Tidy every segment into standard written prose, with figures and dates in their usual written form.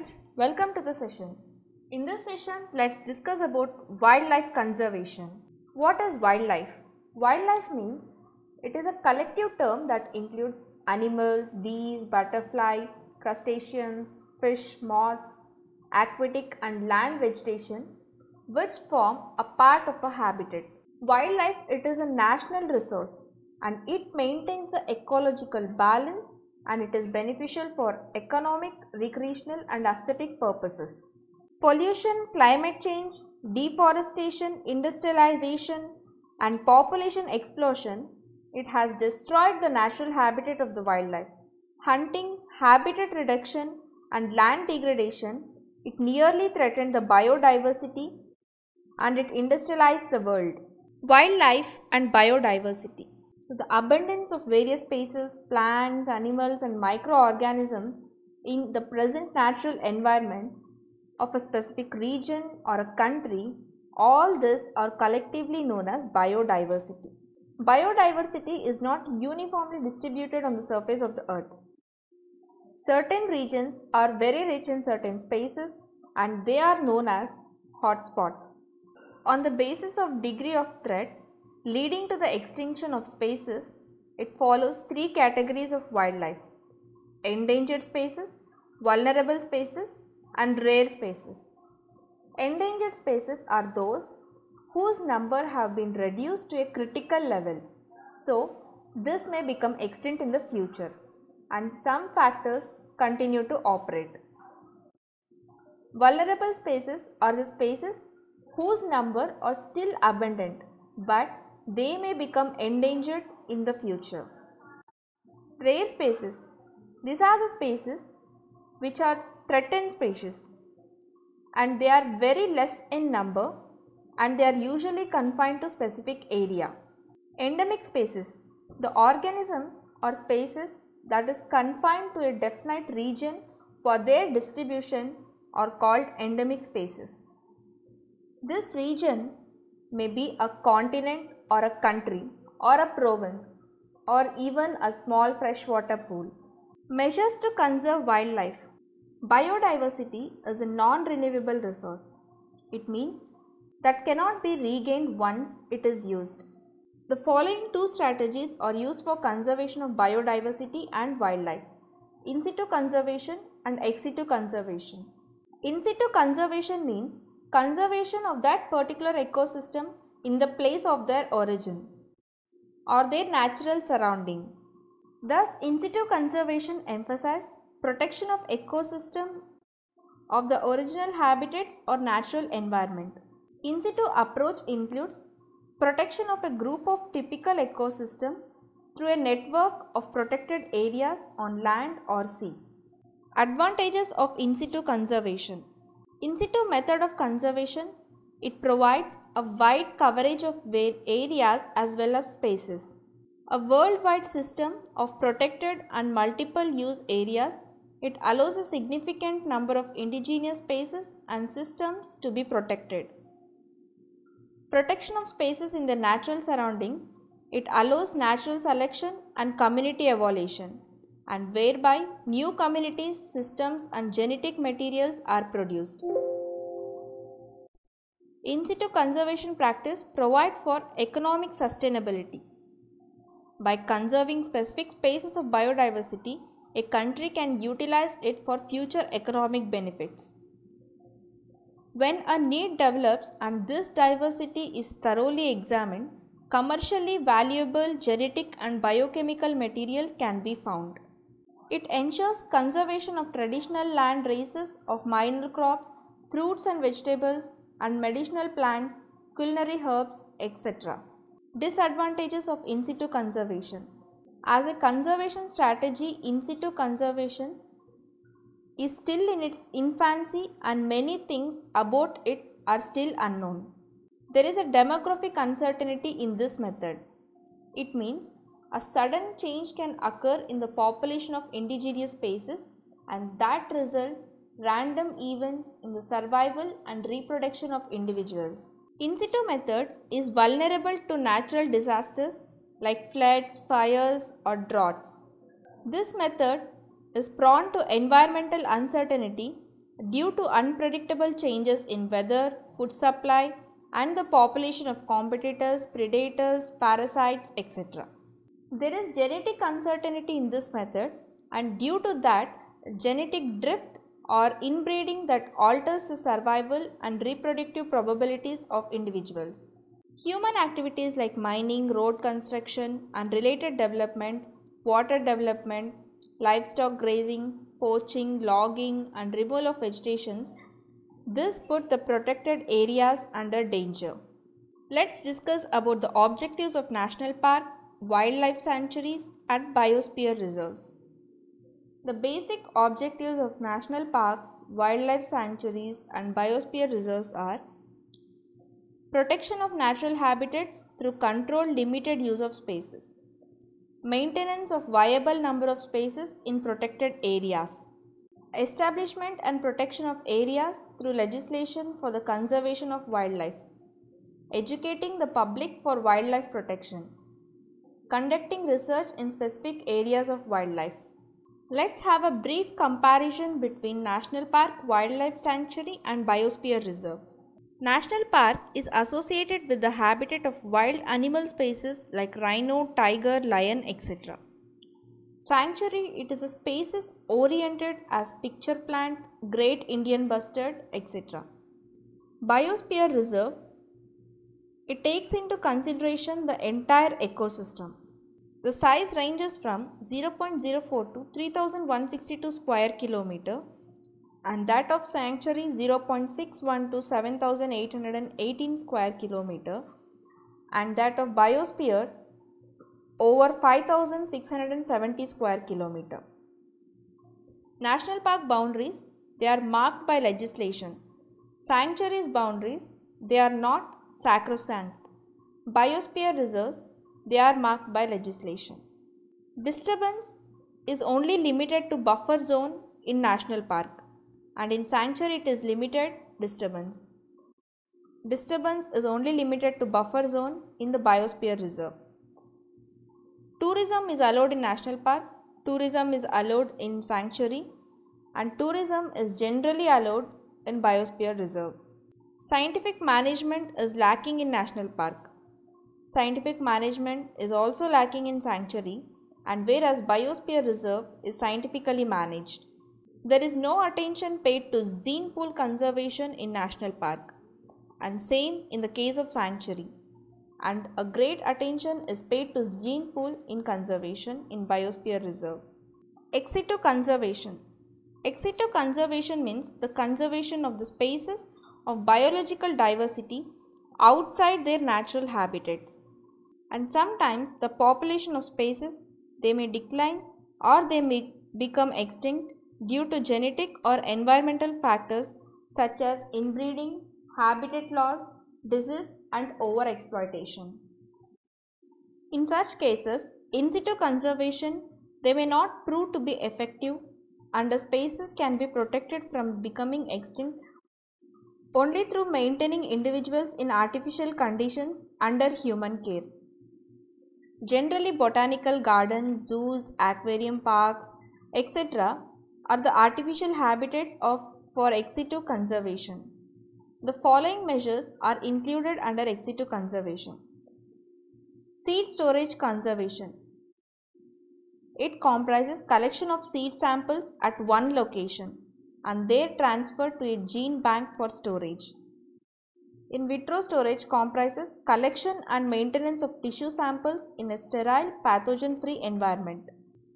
friends, welcome to the session. In this session, let's discuss about wildlife conservation. What is wildlife? Wildlife means it is a collective term that includes animals, bees, butterflies, crustaceans, fish, moths, aquatic and land vegetation which form a part of a habitat. Wildlife, it is a national resource and it maintains the ecological balance and it is beneficial for economic, recreational and aesthetic purposes. Pollution, climate change, deforestation, industrialization and population explosion, it has destroyed the natural habitat of the wildlife. Hunting, habitat reduction and land degradation, it nearly threatened the biodiversity and it industrialized the world. Wildlife and biodiversity. So the abundance of various species, plants, animals and microorganisms in the present natural environment of a specific region or a country, all this are collectively known as biodiversity. Biodiversity is not uniformly distributed on the surface of the earth. Certain regions are very rich in certain species and they are known as hotspots. On the basis of degree of threat leading to the extinction of species, it follows three categories of wildlife: endangered species, vulnerable species and rare species. Endangered species are those whose number have been reduced to a critical level, so this may become extinct in the future and some factors continue to operate. Vulnerable species are the species whose number are still abundant but they may become endangered in the future. Rare species. These are the species which are threatened species and they are very less in number and they are usually confined to specific area. Endemic species. The organisms or species that is confined to a definite region for their distribution are called endemic species. This region may be a continent or a country or a province or even a small freshwater pool. Measures to conserve wildlife. Biodiversity is a non-renewable resource. It means that cannot be regained once it is used. The following two strategies are used for conservation of biodiversity and wildlife: in situ conservation and ex situ conservation. In situ conservation means conservation of that particular ecosystem in the place of their origin or their natural surrounding. Thus, in situ conservation emphasizes protection of ecosystem of the original habitats or natural environment. In situ approach includes protection of a group of typical ecosystem through a network of protected areas on land or sea. Advantages of in situ conservation. In situ method of conservation, it provides a wide coverage of areas as well as spaces. A worldwide system of protected and multiple use areas, it allows a significant number of indigenous spaces and systems to be protected. Protection of spaces in their natural surroundings, it allows natural selection and community evolution, and whereby new communities, systems and genetic materials are produced. In situ conservation practice provide for economic sustainability. By conserving specific spaces of biodiversity, a country can utilize it for future economic benefits. When a need develops and this diversity is thoroughly examined, commercially valuable genetic and biochemical material can be found. It ensures conservation of traditional land races of minor crops, fruits and vegetables and medicinal plants, culinary herbs, etc. Disadvantages of in situ conservation. As a conservation strategy, in situ conservation is still in its infancy and many things about it are still unknown. There is a demographic uncertainty in this method. It means a sudden change can occur in the population of indigenous species and that results random events in the survival and reproduction of individuals. In situ method is vulnerable to natural disasters like floods, fires or droughts. This method is prone to environmental uncertainty due to unpredictable changes in weather, food supply, and the population of competitors, predators, parasites, etc. There is genetic uncertainty in this method, and due to that, genetic drift or inbreeding that alters the survival and reproductive probabilities of individuals. Human activities like mining, road construction and related development, water development, livestock grazing, poaching, logging and removal of vegetation, this put the protected areas under danger. Let's discuss about the objectives of national park, wildlife sanctuaries and biosphere reserves. The basic objectives of national parks, wildlife sanctuaries and biosphere reserves are protection of natural habitats through controlled limited use of spaces, maintenance of viable number of spaces in protected areas, establishment and protection of areas through legislation for the conservation of wildlife, educating the public for wildlife protection, conducting research in specific areas of wildlife. Let's have a brief comparison between National Park, Wildlife Sanctuary and Biosphere Reserve. National Park is associated with the habitat of wild animal species like rhino, tiger, lion, etc. Sanctuary, it is a spaces oriented as picture plant, great Indian bustard, etc. Biosphere Reserve, it takes into consideration the entire ecosystem. The size ranges from 0.04 to 3162 square kilometer and that of sanctuary 0.61 to 7818 square kilometer and that of biosphere over 5670 square kilometer. National park boundaries, they are marked by legislation. Sanctuaries boundaries, they are not sacrosanct. Biosphere reserves, they are marked by legislation. Disturbance is only limited to buffer zone in national park and in sanctuary it is limited disturbance. Disturbance is only limited to buffer zone in the biosphere reserve. Tourism is allowed in national park, tourism is allowed in sanctuary and tourism is generally allowed in biosphere reserve. Scientific management is lacking in national park. Scientific management is also lacking in sanctuary and whereas biosphere reserve is scientifically managed. There is no attention paid to zine pool conservation in national park and same in the case of sanctuary and a great attention is paid to zine pool in conservation in biosphere reserve. Ex situ conservation. Ex situ conservation means the conservation of the spaces of biological diversity outside their natural habitats and sometimes the population of species they may decline or they may become extinct due to genetic or environmental factors such as inbreeding, habitat loss, disease and overexploitation. In such cases, in situ conservation they may not prove to be effective and the species can be protected from becoming extinct only through maintaining individuals in artificial conditions under human care. Generally, botanical gardens, zoos, aquarium parks, etc. are the artificial habitats for ex situ conservation. The following measures are included under ex situ conservation. Seed storage conservation. It comprises collection of seed samples at one location and they are transferred to a gene bank for storage. In vitro storage comprises collection and maintenance of tissue samples in a sterile, pathogen-free environment.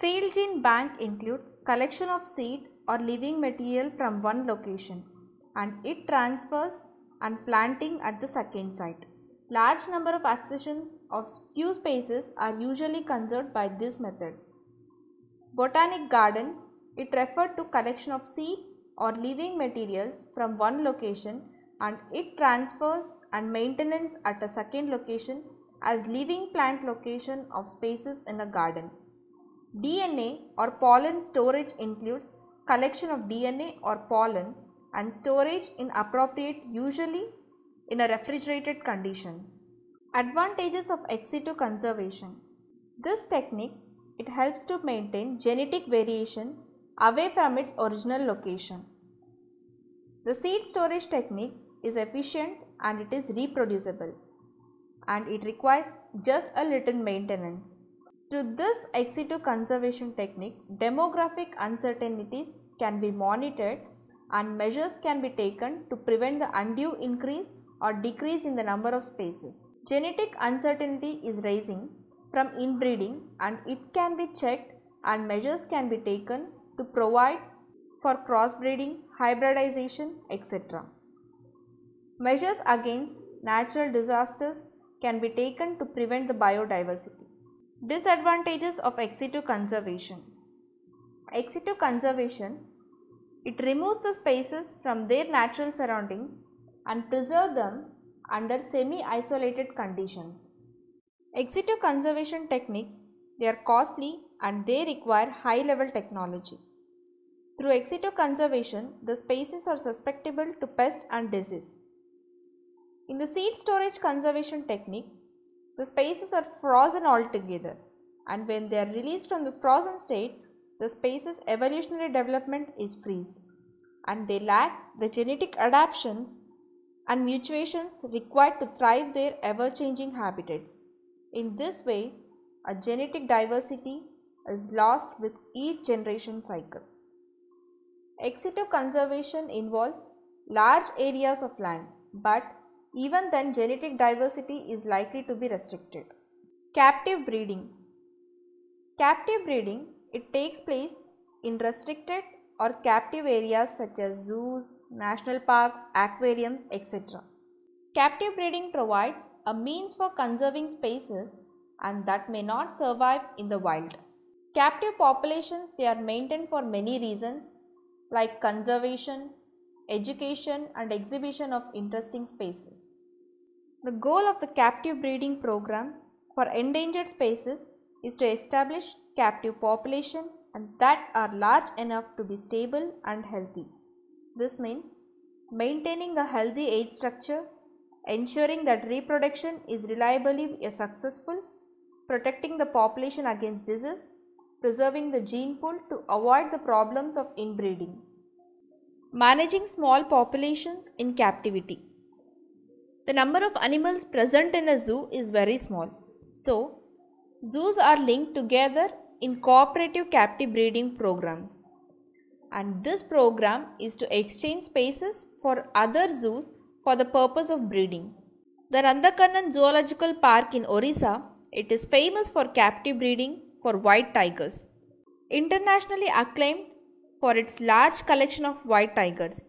Field gene bank includes collection of seed or living material from one location and it transfers and planting at the second site. Large number of accessions of few species are usually conserved by this method. Botanic gardens, it referred to collection of seed or living materials from one location and it transfers and maintenance at a second location as living plant location of spaces in a garden. DNA or pollen storage includes collection of DNA or pollen and storage in appropriate, usually in a refrigerated condition. Advantages of ex situ conservation. This technique, it helps to maintain genetic variation away from its original location. The seed storage technique is efficient and it is reproducible, and it requires just a little maintenance. Through this ex situ conservation technique, demographic uncertainties can be monitored and measures can be taken to prevent the undue increase or decrease in the number of species. Genetic uncertainty is rising from inbreeding, and it can be checked and measures can be taken to provide for crossbreeding, hybridization, etc. Measures against natural disasters can be taken to prevent the biodiversity. Disadvantages of ex situ conservation. Ex situ conservation, it removes the species from their natural surroundings and preserves them under semi-isolated conditions. Ex situ conservation techniques, they are costly and they require high-level technology. Through ex situ conservation, the species are susceptible to pest and disease. In the seed storage conservation technique, the species are frozen altogether, and when they are released from the frozen state, the species' evolutionary development is freezed, and they lack the genetic adaptations and mutations required to thrive their ever-changing habitats. In this way, a genetic diversity is lost with each generation cycle. Ex situ conservation involves large areas of land, but even then genetic diversity is likely to be restricted. Captive breeding. Captive breeding, it takes place in restricted or captive areas such as zoos, national parks, aquariums, etc. Captive breeding provides a means for conserving species and that may not survive in the wild. Captive populations, they are maintained for many reasons like conservation, education and exhibition of interesting species. The goal of the captive breeding programs for endangered species is to establish captive population and that are large enough to be stable and healthy. This means maintaining a healthy age structure, ensuring that reproduction is reliably successful, protecting the population against disease, preserving the gene pool to avoid the problems of inbreeding. Managing small populations in captivity. The number of animals present in a zoo is very small. So, zoos are linked together in cooperative captive breeding programs. And this program is to exchange spaces for other zoos for the purpose of breeding. The Nandankanan Zoological Park in Orissa, it is famous for captive breeding for white tigers. Internationally acclaimed for its large collection of white tigers,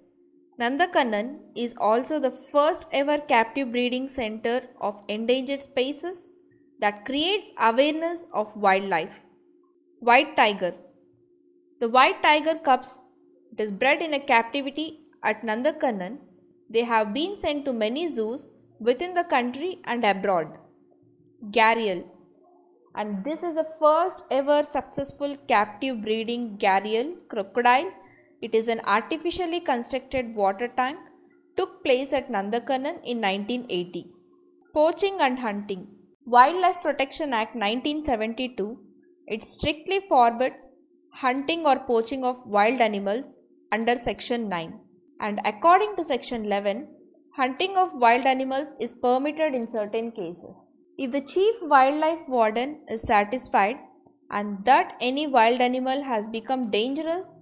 Nandankanan is also the first ever captive breeding center of endangered species that creates awareness of wildlife. White tiger. The white tiger cubs, it is bred in a captivity at Nandankanan. They have been sent to many zoos within the country and abroad. Gharial. And this is the first ever successful captive breeding gharial crocodile. It is an artificially constructed water tank, took place at Nandankanan in 1980. Poaching and hunting. Wildlife Protection Act 1972, it strictly forbids hunting or poaching of wild animals under Section 9. And according to Section 11, hunting of wild animals is permitted in certain cases. If the chief wildlife warden is satisfied and that any wild animal has become dangerous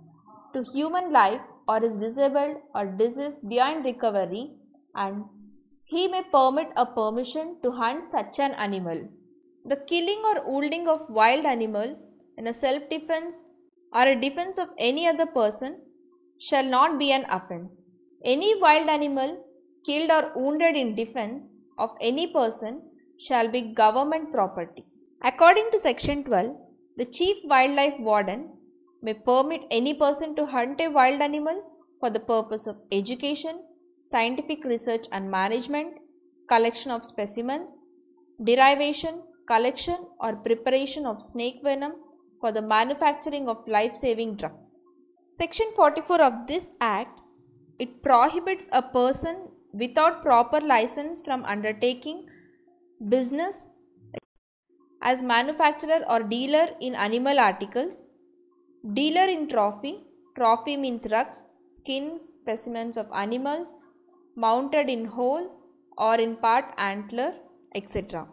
to human life or is disabled or diseased beyond recovery, and he may permit a permission to hunt such an animal. The killing or wounding of wild animal in a self-defense or a defense of any other person shall not be an offense. Any wild animal killed or wounded in defense of any person shall be government property. According to Section 12, the chief wildlife warden may permit any person to hunt a wild animal for the purpose of education, scientific research and management, collection of specimens, derivation, collection or preparation of snake venom for the manufacturing of life-saving drugs. Section 44 of this Act, it prohibits a person without proper license from undertaking business as manufacturer or dealer in animal articles, dealer in trophy, trophy means rugs, skins, specimens of animals, mounted in whole or in part antler, etc.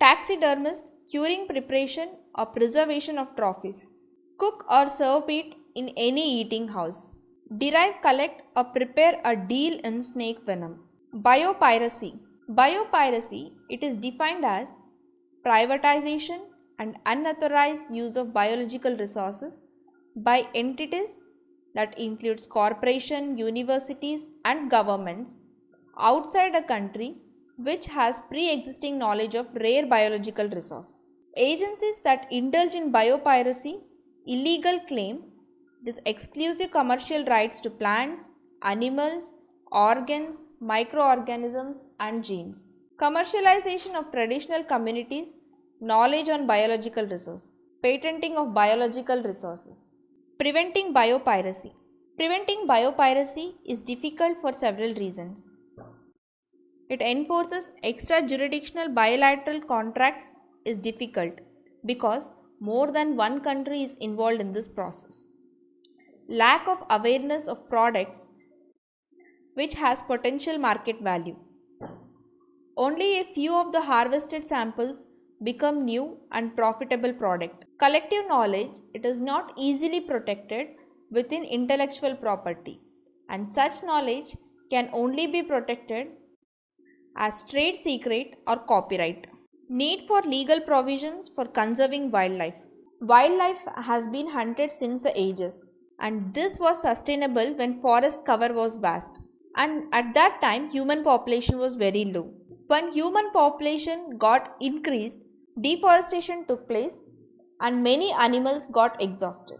Taxidermist, curing, preparation or preservation of trophies. Cook or serve it in any eating house. Derive, collect or prepare a deal in snake venom. Biopiracy. Biopiracy, it is defined as privatization and unauthorized use of biological resources by entities, that includes corporations, universities and governments outside a country which has pre-existing knowledge of rare biological resource. Agencies that indulge in biopiracy, illegal claim, this exclusive commercial rights to plants, animals, organs, microorganisms and genes. Commercialization of traditional communities, knowledge on biological resource, patenting of biological resources. Preventing biopiracy. Preventing biopiracy is difficult for several reasons. It enforces extra-jurisdictional bilateral contracts is difficult because more than one country is involved in this process. Lack of awareness of products which has potential market value. Only a few of the harvested samples become new and profitable product. Collective knowledge, it is not easily protected within intellectual property, and such knowledge can only be protected as trade secret or copyright. Need for legal provisions for conserving wildlife. Wildlife has been hunted since the ages, and this was sustainable when forest cover was vast, and at that time human population was very low. When human population got increased, deforestation took place and many animals got exhausted.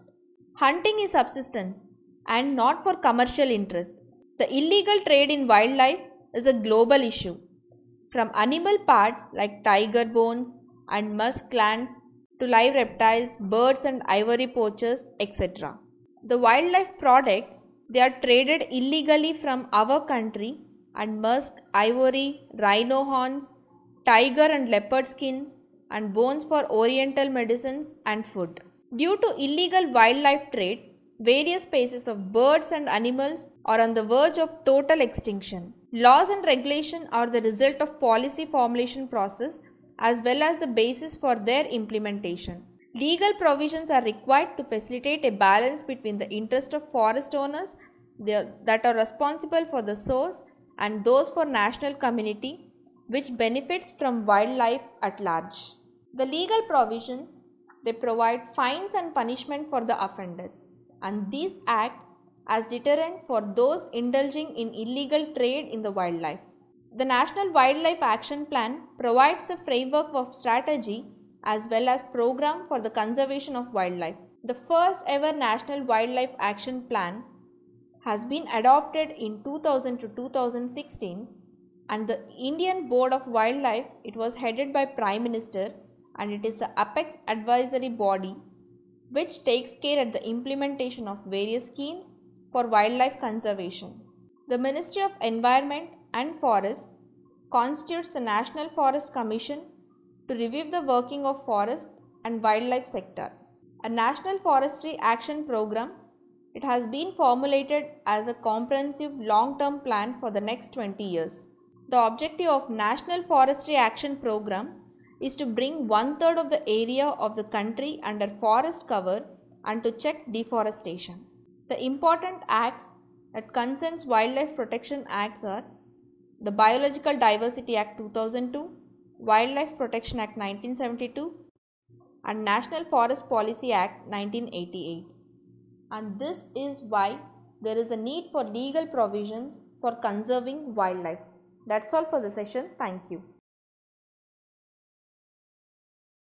Hunting is subsistence and not for commercial interest. The illegal trade in wildlife is a global issue. From animal parts like tiger bones and musk glands to live reptiles, birds and ivory poachers, etc. The wildlife products, they are traded illegally from our country, and musk, ivory, rhino horns, tiger and leopard skins and bones for oriental medicines and food. Due to illegal wildlife trade, various species of birds and animals are on the verge of total extinction. Laws and regulation are the result of policy formulation process as well as the basis for their implementation. Legal provisions are required to facilitate a balance between the interest of forest owners that are responsible for the source and those for national community which benefits from wildlife at large. The legal provisions, they provide fines and punishment for the offenders, and these act as deterrent for those indulging in illegal trade in the wildlife. The National Wildlife Action Plan provides a framework of strategy as well as program for the conservation of wildlife. The first ever National Wildlife Action Plan has been adopted in 2000 to 2016, and the Indian Board of Wildlife, it was headed by Prime Minister, and it is the apex advisory body which takes care at the implementation of various schemes for wildlife conservation. The Ministry of Environment and Forest constitutes the National Forest Commission to review the working of forest and wildlife sector. A National Forestry Action Program, it has been formulated as a comprehensive long-term plan for the next 20 years. The objective of National Forestry Action Program is to bring 1/3 of the area of the country under forest cover and to check deforestation. The important acts that concerns Wildlife Protection Acts are the Biological Diversity Act 2002, Wildlife Protection Act 1972 and National Forest Policy Act 1988. And this is why there is a need for legal provisions for conserving wildlife. That's all for the session. Thank you.